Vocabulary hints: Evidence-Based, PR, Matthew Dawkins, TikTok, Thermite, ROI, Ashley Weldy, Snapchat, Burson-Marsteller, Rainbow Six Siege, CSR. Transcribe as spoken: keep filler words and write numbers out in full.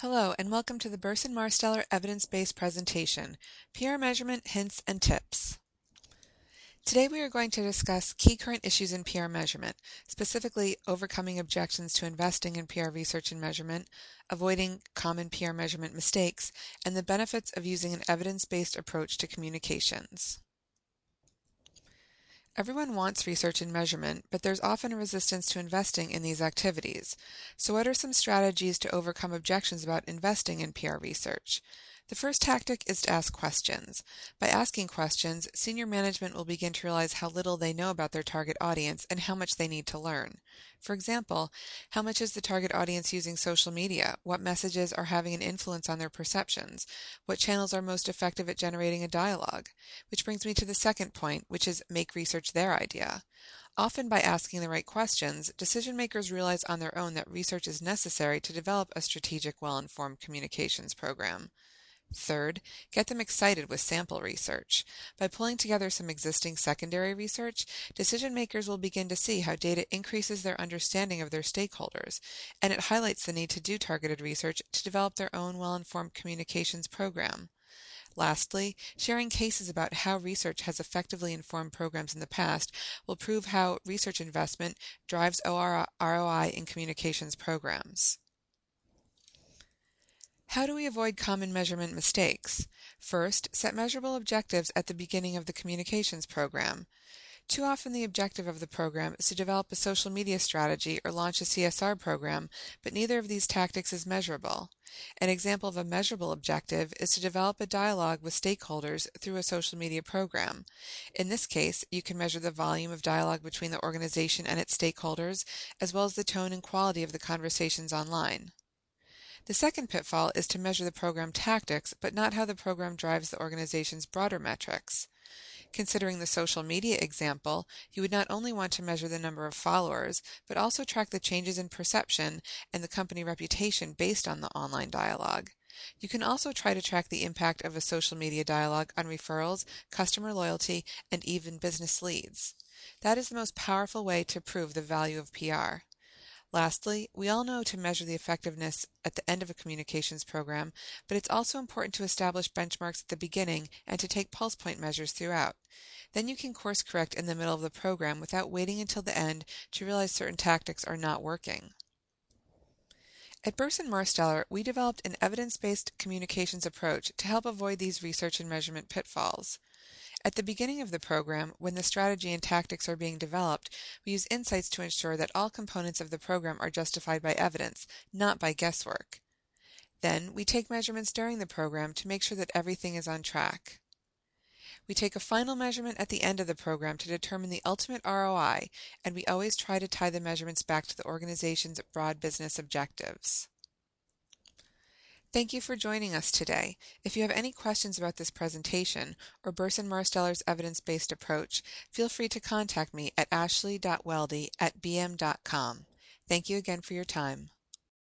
Hello and welcome to the Burson-Marsteller Evidence-Based presentation, P R Measurement Hints and Tips. Today we are going to discuss key current issues in P R measurement, specifically overcoming objections to investing in P R research and measurement, avoiding common P R measurement mistakes, and the benefits of using an evidence-based approach to communications. Everyone wants research and measurement, but there's often a resistance to investing in these activities. So what are some strategies to overcome objections about investing in P R research? The first tactic is to ask questions. By asking questions, senior management will begin to realize how little they know about their target audience and how much they need to learn. For example, how much is the target audience using social media? What messages are having an influence on their perceptions? What channels are most effective at generating a dialogue? Which brings me to the second point, which is make research their idea. Often by asking the right questions, decision makers realize on their own that research is necessary to develop a strategic, well-informed communications program. Third, get them excited with sample research. By pulling together some existing secondary research, decision makers will begin to see how data increases their understanding of their stakeholders, and it highlights the need to do targeted research to develop their own well-informed communications program. Lastly, sharing cases about how research has effectively informed programs in the past will prove how research investment drives R O I in communications programs. How do we avoid common measurement mistakes? First, set measurable objectives at the beginning of the communications program. Too often the objective of the program is to develop a social media strategy or launch a C S R program, but neither of these tactics is measurable. An example of a measurable objective is to develop a dialogue with stakeholders through a social media program. In this case, you can measure the volume of dialogue between the organization and its stakeholders, as well as the tone and quality of the conversations online. The second pitfall is to measure the program tactics, but not how the program drives the organization's broader metrics. Considering the social media example, you would not only want to measure the number of followers, but also track the changes in perception and the company reputation based on the online dialogue. You can also try to track the impact of a social media dialogue on referrals, customer loyalty, and even business leads. That is the most powerful way to prove the value of P R. Lastly, we all know to measure the effectiveness at the end of a communications program, but it's also important to establish benchmarks at the beginning and to take pulse point measures throughout. Then you can course correct in the middle of the program without waiting until the end to realize certain tactics are not working. At Burson-Marsteller, we developed an evidence-based communications approach to help avoid these research and measurement pitfalls. At the beginning of the program, when the strategy and tactics are being developed, we use insights to ensure that all components of the program are justified by evidence, not by guesswork. Then, we take measurements during the program to make sure that everything is on track. We take a final measurement at the end of the program to determine the ultimate R O I, and we always try to tie the measurements back to the organization's broad business objectives. Thank you for joining us today. If you have any questions about this presentation or Burson-Marsteller's evidence-based approach, feel free to contact me at ashley dot weldy at b m dot com. Thank you again for your time.